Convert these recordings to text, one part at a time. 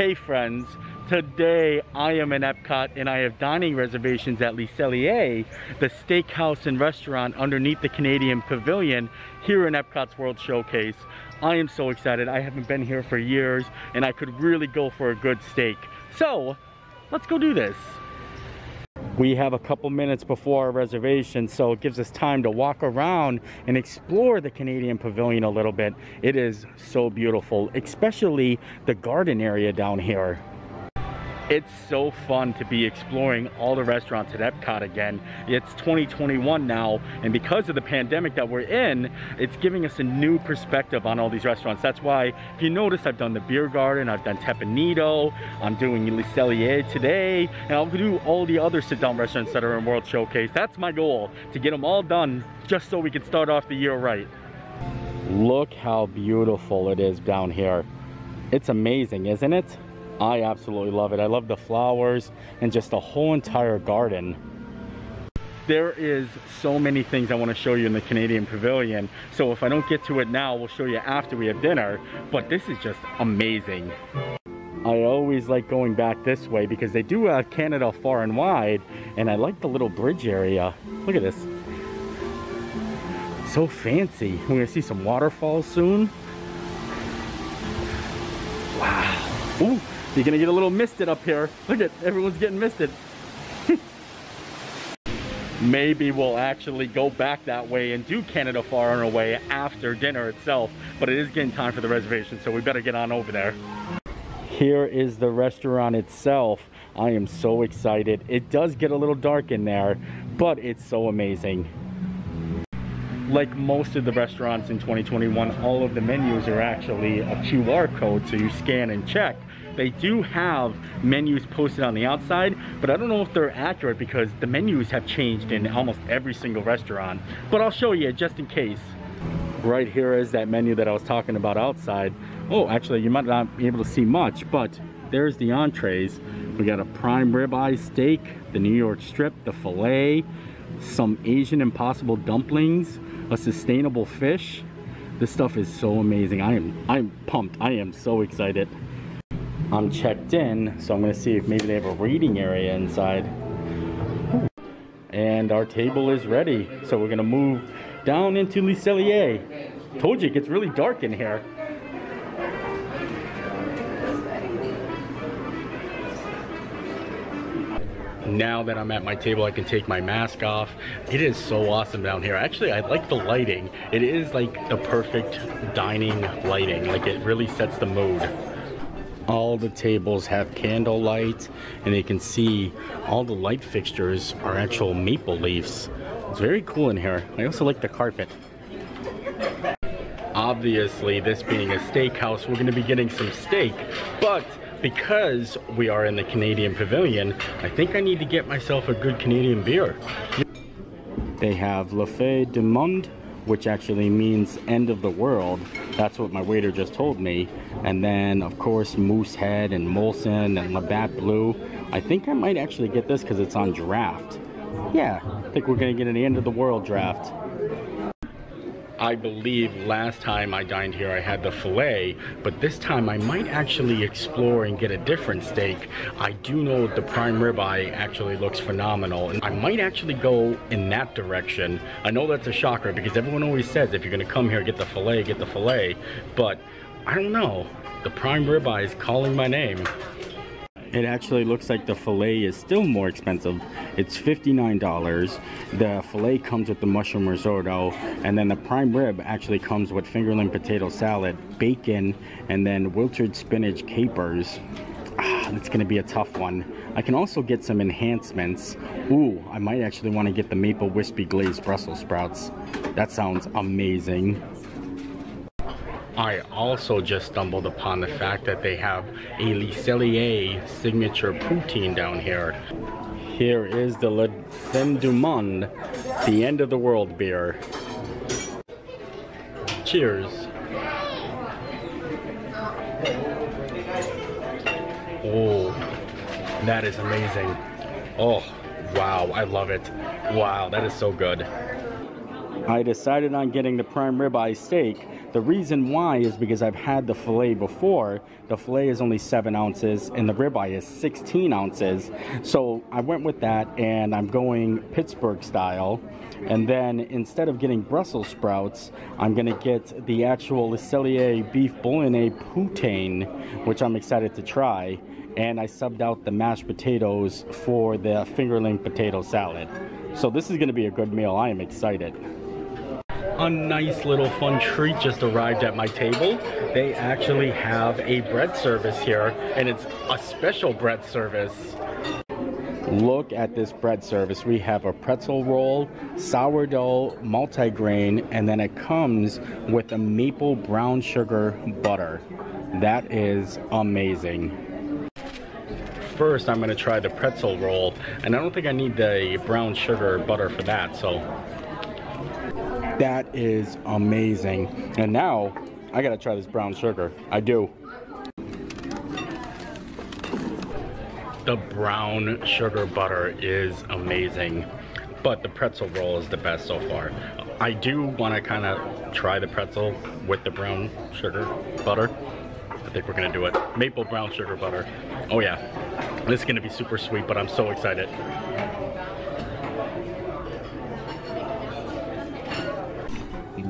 Okay friends, today I am in Epcot and I have dining reservations at Le Cellier, the steakhouse and restaurant underneath the Canadian Pavilion here in Epcot's World Showcase. I am so excited. I haven't been here for years and I could really go for a good steak. So let's go do this. We have a couple minutes before our reservation, so it gives us time to walk around and explore the Canadian Pavilion a little bit. It is so beautiful, especially the garden area down here. It's so fun to be exploring all the restaurants at Epcot again. It's 2021 now, and because of the pandemic that we're in, it's giving us a new perspective on all these restaurants. That's why, if you notice, I've done the Beer Garden, I've done Tepanito, I'm doing Le Cellier today, and I'll do all the other sit-down restaurants that are in World Showcase. That's my goal, to get them all done, just so we can start off the year right. Look how beautiful it is down here. It's amazing, isn't it? I absolutely love it. I love the flowers and just the whole entire garden. There is so many things I want to show you in the Canadian Pavilion. So if I don't get to it now, we'll show you after we have dinner. But this is just amazing. I always like going back this way because they do have Canada Far and Wide. And I like the little bridge area. Look at this. So fancy. We're going to see some waterfalls soon. Wow. Ooh. You're gonna get a little misted up here. Look at, everyone's getting misted. Maybe we'll actually go back that way and do Canada Far and Wide after dinner itself, but it is getting time for the reservation, so we better get on over there. Here is the restaurant itself. I am so excited. It does get a little dark in there, but it's so amazing. Like most of the restaurants in 2021, all of the menus are actually a QR code, so you scan and check. They do have menus posted on the outside, but I don't know if they're accurate because the menus have changed in almost every single restaurant. But I'll show you just in case. Right here is that menu that I was talking about outside. Oh, actually, you might not be able to see much, but there's the entrees. We got a prime ribeye steak, the New York strip, the filet, some Asian Impossible dumplings, a sustainable fish. This stuff is so amazing. I'm pumped. I am so excited. I'm checked in, so I'm gonna see if maybe they have a reading area inside. And our table is ready, so we're gonna move down into Le Cellier. Told you it gets really dark in here. Now that I'm at my table, I can take my mask off. It is so awesome down here. Actually, I like the lighting. It is like the perfect dining lighting. Like, it really sets the mood. All the tables have candle light, and you can see all the light fixtures are actual maple leaves. It's very cool in here. I also like the carpet. Obviously, this being a steakhouse, we're going to be getting some steak, but because we are in the Canadian Pavilion, I think I need to get myself a good Canadian beer. They have La Fin du Monde, which actually means end of the world. That's what my waiter just told me. And then, of course, Moose Head and Molson and Labatt Blue. I think I might actually get this because it's on draft. Yeah, I think we're gonna get an end of the world draft. I believe last time I dined here I had the filet, but this time I might actually explore and get a different steak. I do know the prime ribeye actually looks phenomenal, and I might actually go in that direction. I know that's a shocker because everyone always says if you're gonna come here, get the filet, but I don't know. The prime ribeye is calling my name. It actually looks like the filet is still more expensive. It's $59. The filet comes with the mushroom risotto, and then the prime rib actually comes with fingerling potato salad, bacon, and then wilted spinach capers. That's gonna be a tough one. I can also get some enhancements. Ooh, I might actually wanna get the maple wispy glazed Brussels sprouts. That sounds amazing. I also just stumbled upon the fact that they have a Le Cellier signature poutine down here. Here is the La Fin du Monde, the end of the world beer. Cheers. Oh, that is amazing. Oh, wow, I love it. Wow, that is so good. I decided on getting the prime ribeye steak The reason why is because I've had the filet before. The filet is only 7 ounces and the ribeye is 16 ounces. So I went with that and I'm going Pittsburgh style. And then instead of getting Brussels sprouts, I'm going to get the actual Le Cellier beef bolognese poutine, which I'm excited to try. And I subbed out the mashed potatoes for the fingerling potato salad. So this is going to be a good meal. I am excited. A nice little fun treat just arrived at my table. They actually have a bread service here, and it's a special bread service. Look at this bread service. We have a pretzel roll, sourdough, multigrain, and then it comes with a maple brown sugar butter. That is amazing. First, I'm going to try the pretzel roll, and I don't think I need the brown sugar butter for that, so. That is amazing. And now, I gotta try this brown sugar. I do. The brown sugar butter is amazing, but the pretzel roll is the best so far. I do want to kind of try the pretzel with the brown sugar butter. I think we're gonna do it. Maple brown sugar butter. Oh yeah, this is gonna be super sweet, but I'm so excited.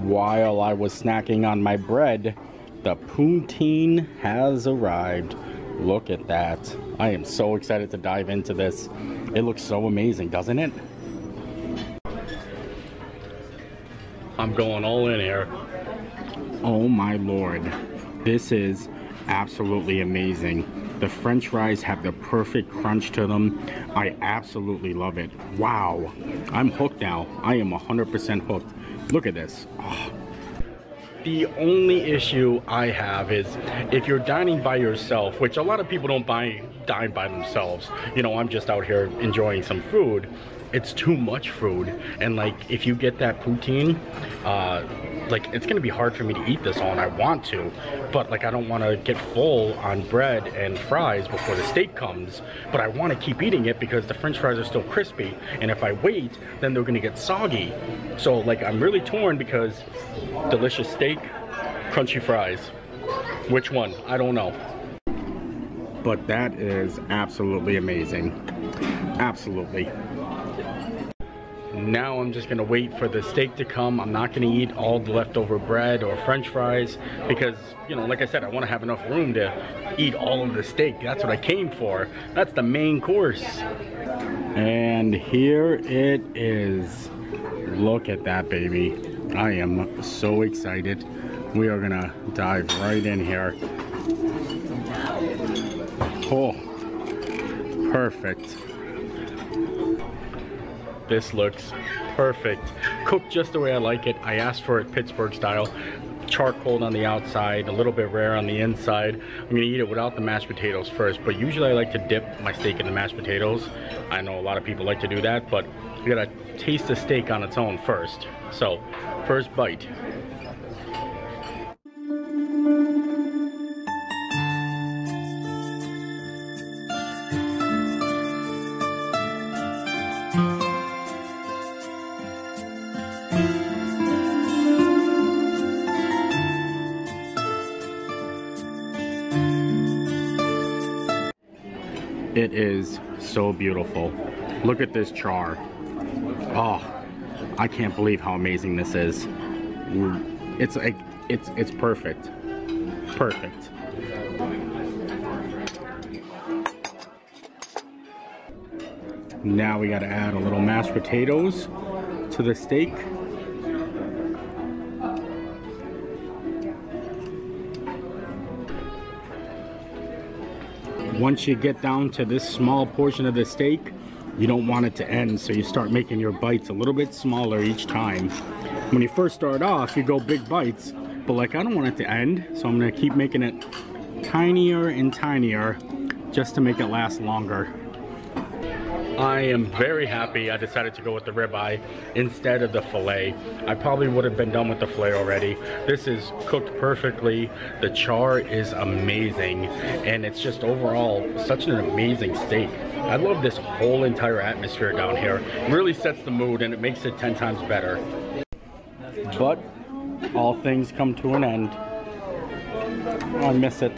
While I was snacking on my bread, the poutine has arrived. Look at that. I am so excited to dive into this. It looks so amazing, doesn't it? I'm going all in here. Oh my lord. This is absolutely amazing. The french fries have the perfect crunch to them. I absolutely love it. Wow, I'm hooked now. I am 100% hooked. Look at this. Oh. The only issue I have is if you're dining by yourself, which a lot of people don't dine by themselves. You know, I'm just out here enjoying some food. It's too much food. And like, if you get that poutine, like it's gonna be hard for me to eat this all, and I want to, but like I don't want to get full on bread and fries before the steak comes, but I want to keep eating it because the french fries are still crispy, and if I wait then they're gonna get soggy. So like I'm really torn because delicious steak, crunchy fries, which one? I don't know. But that is absolutely amazing. Absolutely. Now I'm just gonna wait for the steak to come. I'm not gonna eat all the leftover bread or french fries because, you know, like I said, I want to have enough room to eat all of the steak. That's what I came for. That's the main course. And here it is. Look at that, baby. I am so excited. We are gonna dive right in here. Oh, perfect. This looks perfect. Cooked just the way I like it. I asked for it Pittsburgh style. Charcoal on the outside, a little bit rare on the inside. I'm gonna eat it without the mashed potatoes first, but usually I like to dip my steak in the mashed potatoes. I know a lot of people like to do that, but you gotta taste the steak on its own first. So, first bite. It is so beautiful. Look at this char. Oh, I can't believe how amazing this is. It's like it's perfect. Perfect. Now we got to add a little mashed potatoes to the steak. Once you get down to this small portion of the steak, you don't want it to end, so you start making your bites a little bit smaller each time. When you first start off, you go big bites, but like I don't want it to end, so I'm gonna keep making it tinier and tinier just to make it last longer. I am very happy I decided to go with the ribeye instead of the filet. I probably would have been done with the filet already. This is cooked perfectly. The char is amazing. And it's just overall such an amazing steak. I love this whole entire atmosphere down here. It really sets the mood and it makes it 10 times better. But all things come to an end. I miss it.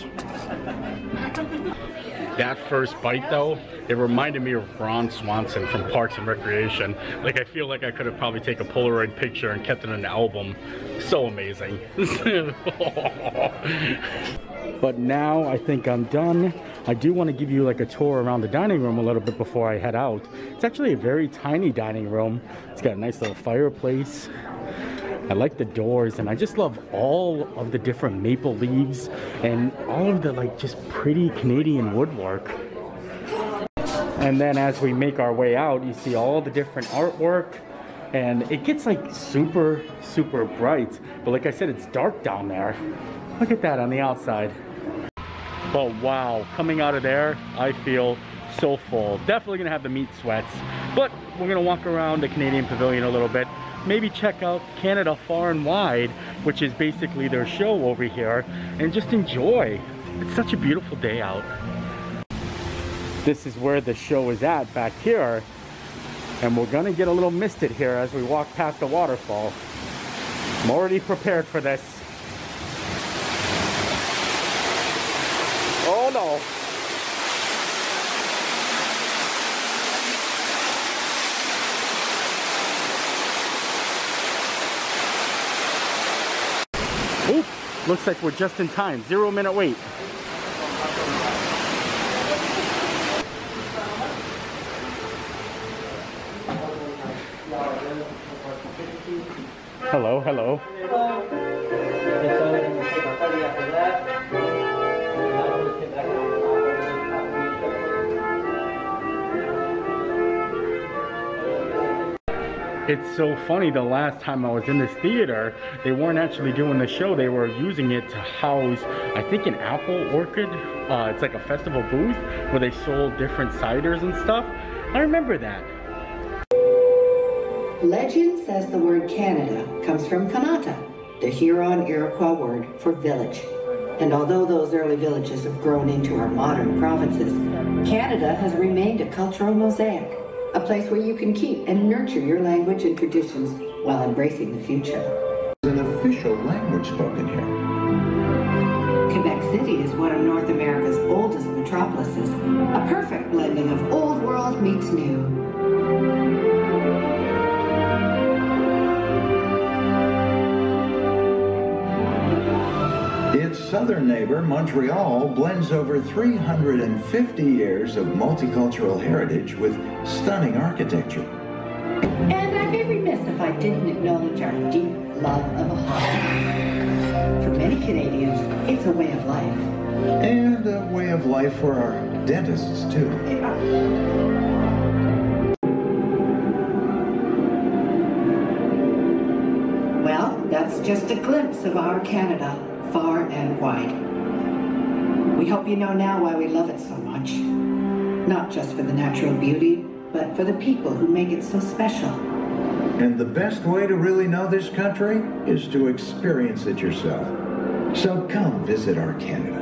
That first bite though, it reminded me of Ron Swanson from Parks and Recreation. Like, I feel like I could have probably taken a Polaroid picture and kept it in an album. So amazing. But now I think I'm done. I do want to give you like a tour around the dining room a little bit before I head out. It's actually a very tiny dining room. It's got a nice little fireplace. I like the doors, and I just love all of the different maple leaves and all of the like just pretty Canadian woodwork. And then as we make our way out, you see all the different artwork, and it gets like super, super bright. But like I said, it's dark down there. Look at that on the outside. But wow, coming out of there, I feel so full. Definitely gonna have the meat sweats, but we're gonna walk around the Canadian Pavilion a little bit. Maybe check out Canada Far and Wide, which is basically their show over here, and just enjoy. It's such a beautiful day out. This is where the show is at back here, and we're gonna get a little misted here as we walk past the waterfall. I'm already prepared for this. Oh no. Oop, looks like we're just in time. 0 minute wait. Hello, hello. It's so funny, the last time I was in this theater, they weren't actually doing the show. They were using it to house, I think, an apple orchard. It's like a festival booth where they sold different ciders and stuff. I remember that. Legend says the word Canada comes from Kanata, the Huron Iroquois word for village. And although those early villages have grown into our modern provinces, Canada has remained a cultural mosaic. A place where you can keep and nurture your language and traditions while embracing the future. There's an official language spoken here. Quebec City is one of North America's oldest metropolises, a perfect blending of old world meets new. Its southern neighbor, Montreal, blends over 350 years of multicultural heritage with stunning architecture. And I'd be remiss if I didn't acknowledge our deep love of a hobby. For many Canadians, it's a way of life. And a way of life for our dentists, too. Yeah. Well, that's just a glimpse of our Canada, far and wide. We hope you know now why we love it so much. Not just for the natural beauty, but for the people who make it so special. And the best way to really know this country is to experience it yourself. So come visit our Canada.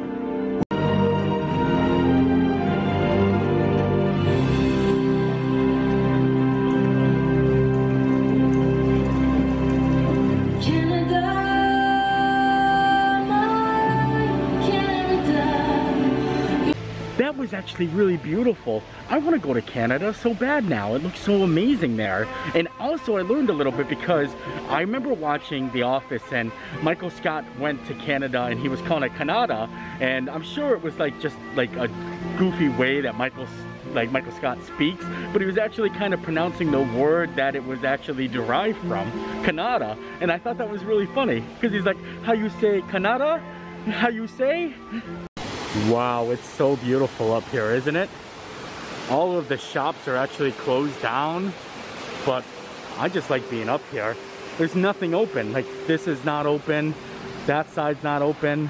Actually really beautiful. I want to go to Canada so bad now. It looks so amazing there. And also I learned a little bit because I remember watching The Office, and Michael Scott went to Canada and he was calling it Kanata, and I'm sure it was like just like a goofy way that Michael Scott speaks, but he was actually kind of pronouncing the word that it was actually derived from, Kanata, and I thought that was really funny because he's like, how you say Kanata? How you say? Wow, it's so beautiful up here, isn't it? All of the shops are actually closed down, but I just like being up here. There's nothing open. Like, this is not open, that side's not open.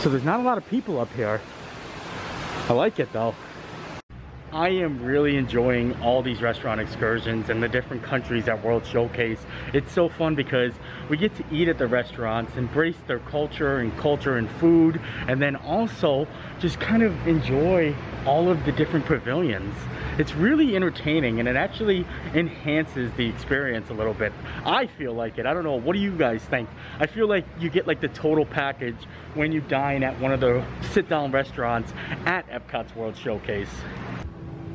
So there's not a lot of people up here. I like it though. I am really enjoying all these restaurant excursions and the different countries at World Showcase. It's so fun because we get to eat at the restaurants, embrace their culture and food, and then also just kind of enjoy all of the different pavilions. It's really entertaining, and it actually enhances the experience a little bit. I feel like it. I don't know. What do you guys think? I feel like you get like the total package when you dine at one of the sit-down restaurants at Epcot's World Showcase.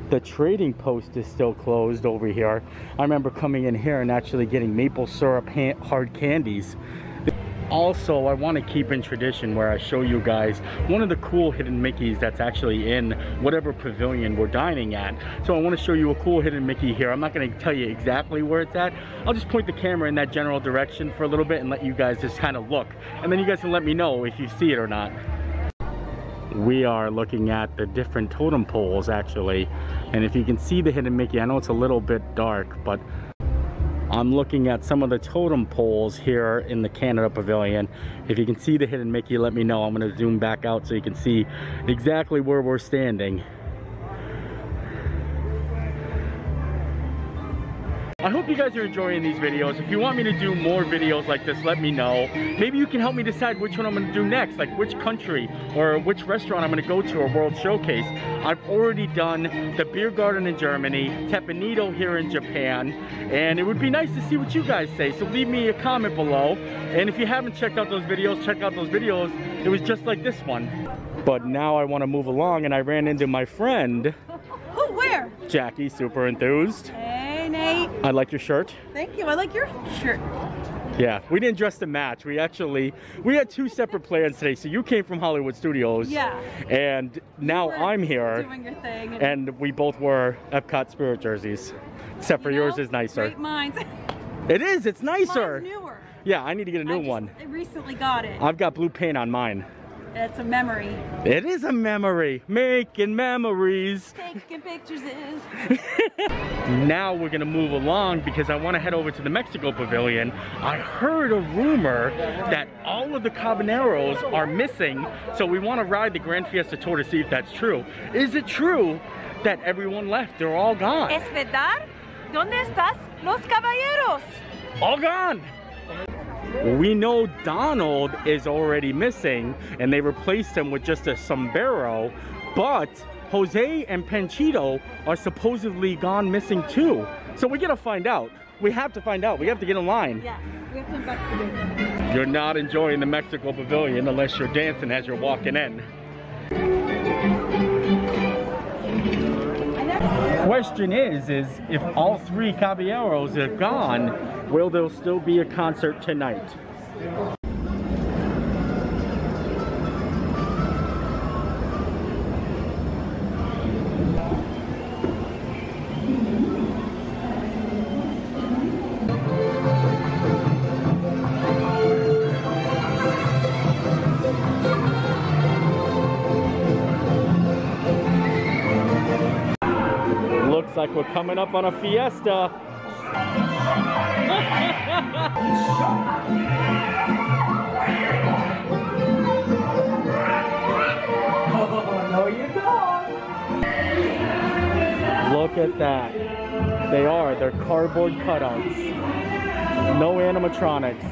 The trading post is still closed over here. I remember coming in here and actually getting maple syrup hard candies. Also, I want to keep in tradition where I show you guys one of the cool hidden Mickeys that's actually in whatever pavilion we're dining at. So I want to show you a cool hidden Mickey here. I'm not going to tell you exactly where it's at. I'll just point the camera in that general direction for a little bit and let you guys just kind of look. And then you guys can let me know if you see it or not. We are looking at the different totem poles actually. And if you can see the hidden Mickey, I know it's a little bit dark, but I'm looking at some of the totem poles here in the Canada Pavilion. If you can see the hidden Mickey, let me know. I'm going to zoom back out so you can see exactly where we're standing. I hope you guys are enjoying these videos. If you want me to do more videos like this, let me know. Maybe you can help me decide which one I'm going to do next, like which country or which restaurant I'm going to go to or World Showcase. I've already done the Beer Garden in Germany, Teppanito here in Japan, and it would be nice to see what you guys say. So leave me a comment below, and if you haven't checked out those videos, check out those videos. It was just like this one. But now I want to move along, and I ran into my friend. Who? Where? Jackie, super enthused. I like your shirt. Thank you. I like your shirt. Yeah, we didn't dress to match. We had two separate plans today. So you came from Hollywood Studios. Yeah. And now I'm here. Doing your thing. And we both wore Epcot Spirit jerseys. Except for yours is nicer. Great minds. It is. It's nicer. Mine's newer. Yeah, I need to get a new one. I recently got it. I've got blue paint on mine. It's a memory. It is a memory. Making memories. Taking pictures is. Now we're going to move along because I want to head over to the Mexico Pavilion. I heard a rumor that all of the Habaneros are missing, so we want to ride the Grand Fiesta Tour to see if that's true. Is it true that everyone left? They're all gone. ¿Es verdad? ¿Dónde estás los caballeros? All gone. We know Donald is already missing, and they replaced him with just a sombrero, but Jose and Panchito are supposedly gone missing too. So we gotta find out. We have to find out. We have to get in line. Yeah, we have to come back today. You're not enjoying the Mexico Pavilion unless you're dancing as you're walking in. Question is if all three caballeros are gone, will there still be a concert tonight? Like we're coming up on a fiesta. No, you don't. Look at that. They are. They're cardboard cutouts. No animatronics.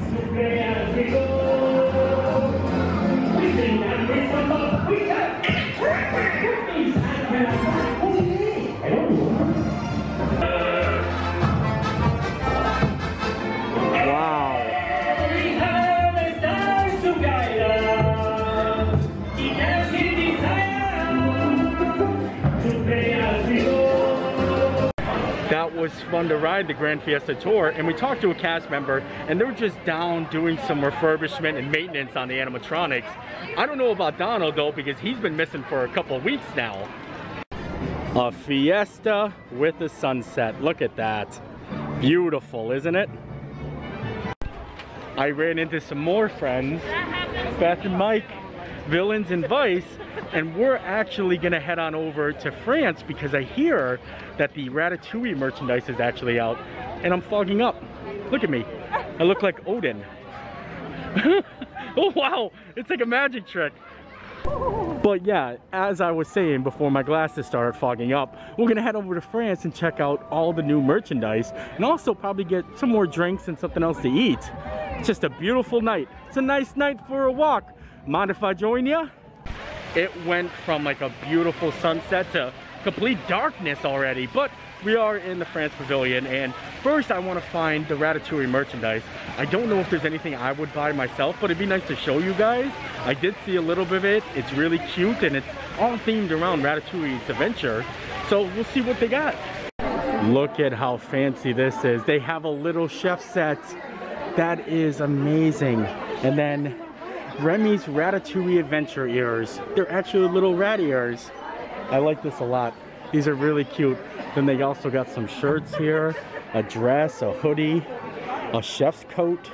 That was fun to ride the Grand Fiesta Tour, and we talked to a cast member, and they were just down doing some refurbishment and maintenance on the animatronics. I don't know about Donald though, because he's been missing for a couple of weeks now. A fiesta with a sunset. Look at that. Beautiful, isn't it? I ran into some more friends, Beth and Mike, Villains and Vice, and we're actually gonna head on over to France because I hear that the Ratatouille merchandise is actually out, and I'm fogging up. Look at me. I look like Odin. Oh wow, it's like a magic trick. But yeah, as I was saying before my glasses started fogging up, we're gonna head over to France and check out all the new merchandise, and also probably get some more drinks and something else to eat. It's just a beautiful night. It's a nice night for a walk. Mind if I join you? It went from like a beautiful sunset to complete darkness already, but we are in the France Pavilion, and first I want to find the Ratatouille merchandise. I don't know if there's anything I would buy myself, but it'd be nice to show you guys. I did see a little bit of it. It's really cute, and it's all themed around Ratatouille's adventure, so we'll see what they got. Look at how fancy this is. They have a little chef set. That is amazing. And then Remy's Ratatouille adventure ears. They're actually little rat ears. I like this a lot. These are really cute. Then they also got some shirts here, a dress, a hoodie, a chef's coat.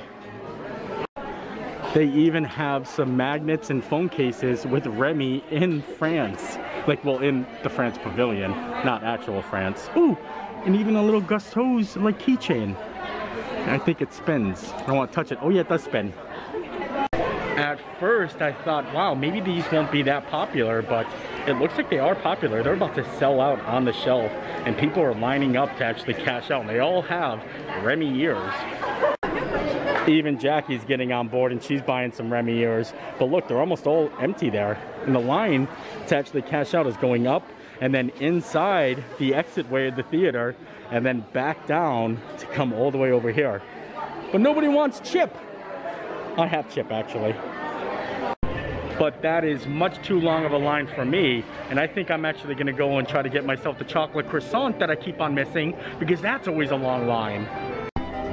They even have some magnets and phone cases with Remy in France. Like, well, in the France Pavilion, not actual France. Ooh, and even a little Gusteau's, like, keychain. I think it spins. I don't want to touch it. Oh yeah, it does spin. At first I thought, wow, maybe these won't be that popular, but it looks like they are popular. They're about to sell out on the shelf, and people are lining up to actually cash out, and they all have Remy ears. Even Jackie's getting on board, and she's buying some Remy ears. But look, they're almost all empty there, and the line to actually cash out is going up, and then inside the exit way of the theater, and then back down to come all the way over here. But nobody wants Chip. I have Chip, actually. But that is much too long of a line for me, and I think I'm actually gonna go and try to get myself the chocolate croissant that I keep on missing, because that's always a long line.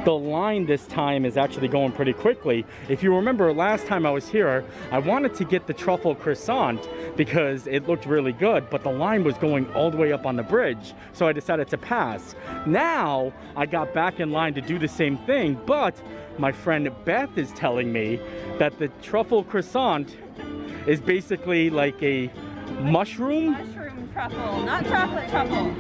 The line this time is actually going pretty quickly. If you remember last time I was here, I wanted to get the truffle croissant because it looked really good, but the line was going all the way up on the bridge, so I decided to pass. Now, I got back in line to do the same thing, but my friend Beth is telling me that the truffle croissant is basically like a mushroom? Mushroom truffle, not chocolate truffle.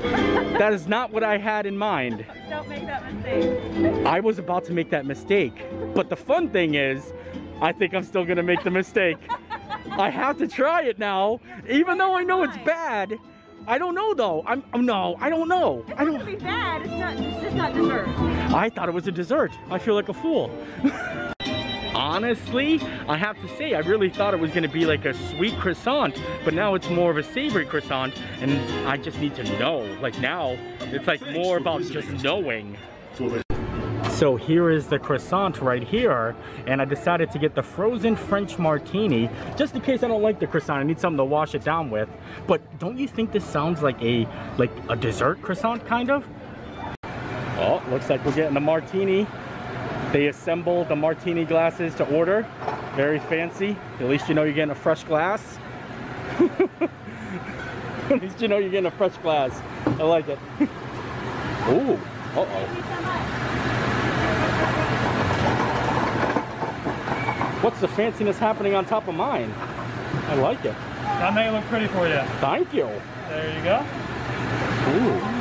That is not what I had in mind. Don't make that mistake. I was about to make that mistake, but the fun thing is, I think I'm still gonna make the mistake. I have to try it now, even though I know it's bad. I don't know though. I don't know. It's not gonna be bad. It's just not dessert. I thought it was a dessert. I feel like a fool. Honestly, I have to say, I really thought it was gonna be like a sweet croissant, but now it's more of a savory croissant, and I just need to know. Like now, it's like more about just knowing. So here is the croissant right here, and I decided to get the frozen French martini, just in case I don't like the croissant, I need something to wash it down with. But don't you think this sounds like a dessert croissant, kind of? Oh, looks like we're getting a martini. They assemble the martini glasses to order. Very fancy. At least you know you're getting a fresh glass. At least you know you're getting a fresh glass. I like it. Ooh, uh-oh. What's the fanciness happening on top of mine? I like it. That may look pretty for you. Thank you. There you go. Ooh.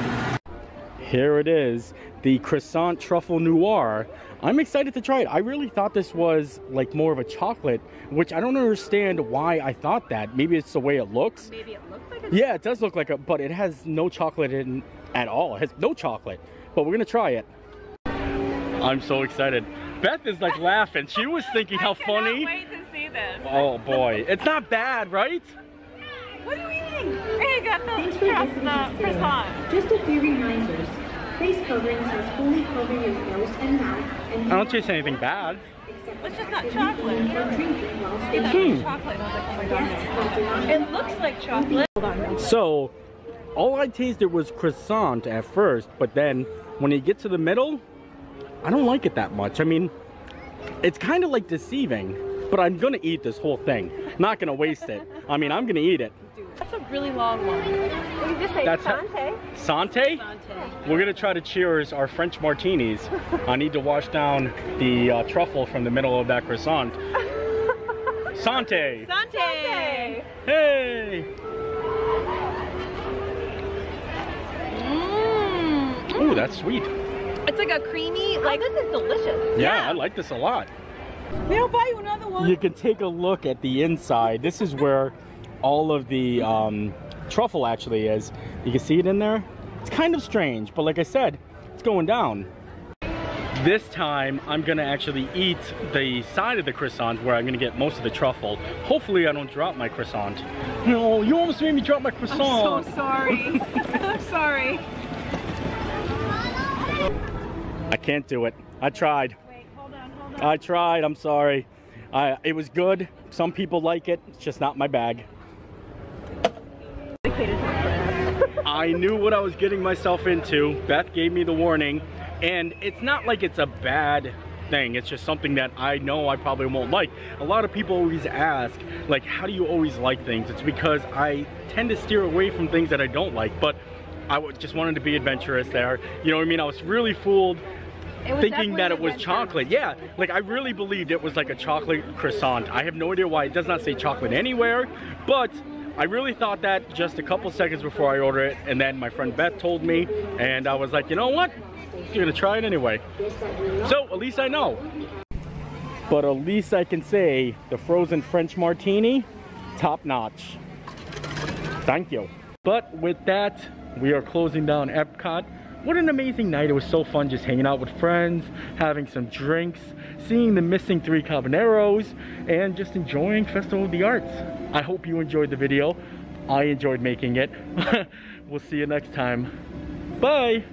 Here it is, the Croissant Truffle Noir. I'm excited to try it. I really thought this was like more of a chocolate, which I don't understand why I thought that. Maybe it's the way it looks. Maybe it looks like a... Yeah, it does look like a, but it has no chocolate in at all. It has no chocolate, but we're gonna try it. I'm so excited. Beth is like laughing. She was thinking how funny. I cannot wait to see this. Oh boy, it's not bad, right? What are you eating? I got the croissant. Just a few reminders. Face coverings must fully cover your nose and mouth. And I don't taste anything bad. It's just not chocolate. It looks like chocolate. So, all I tasted was croissant at first, but then when you get to the middle, I don't like it that much. I mean, it's kind of like deceiving, but I'm going to eat this whole thing. Not going to waste it. I mean, I'm going to eat it. That's a really long one. We just say Sante. Sante? We're gonna try to cheers our French martinis. I need to wash down the truffle from the middle of that croissant. Sante! Sante! Sante. Hey! Mm. Ooh, that's sweet. It's like a creamy, like, this is delicious. Yeah, I like this a lot. They'll buy you another one. You can take a look at the inside. This is where all of the truffle actually is. You can see it in there. It's kind of strange, but like I said, it's going down. This time I'm gonna actually eat the side of the croissant where I'm gonna get most of the truffle. Hopefully I don't drop my croissant. No, you almost made me drop my croissant. I'm so sorry. I'm sorry. I can't do it. I tried. Wait, hold on, hold on. I tried, I'm sorry. It was good. Some people like it. It's just not my bag. I knew what I was getting myself into. Beth gave me the warning. And it's not like it's a bad thing. It's just something that I know I probably won't like. A lot of people always ask, like, how do you always like things? It's because I tend to steer away from things that I don't like. But I just wanted to be adventurous there. You know what I mean? I was really fooled thinking that it was chocolate. Yeah, like I really believed it was like a chocolate croissant. I have no idea why it does not say chocolate anywhere, but I really thought that just a couple seconds before I ordered it, and then my friend Beth told me, and I was like, you know what? You're gonna try it anyway. So at least I know. But at least I can say the frozen French martini, top notch. Thank you. But with that, we are closing down Epcot. What an amazing night. It was so fun just hanging out with friends, having some drinks, seeing the missing 3 Habaneros, and just enjoying Festival of the Arts. I hope you enjoyed the video. I enjoyed making it. We'll see you next time. Bye!